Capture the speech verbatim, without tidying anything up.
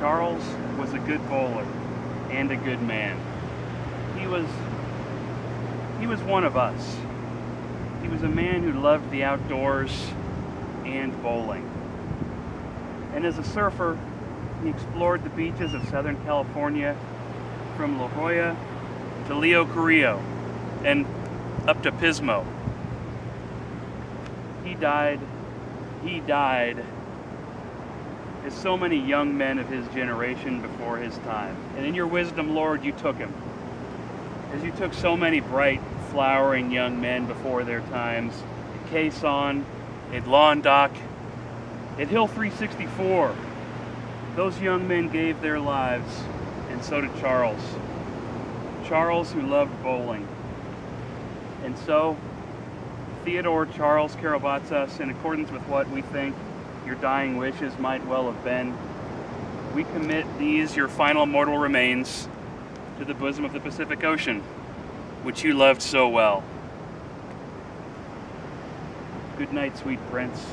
Charles was a good bowler and a good man. He was, he was one of us. He was a man who loved the outdoors and bowling. And as a surfer, he explored the beaches of Southern California from La Jolla to Leo Carrillo and up to Pismo. He died, he died as so many young men of his generation before his time. And in your wisdom, Lord, you took him. As you took so many bright, flowering young men before their times, at Quezon, at Londoc, at Hill three sixty-four, those young men gave their lives, and so did Charles. Charles, who loved bowling. And so, Theodore Charles Karabatsas, in accordance with what we think your dying wishes might well have been, we commit these, your final mortal remains, to the bosom of the Pacific Ocean, which you loved so well. Good night, sweet prince.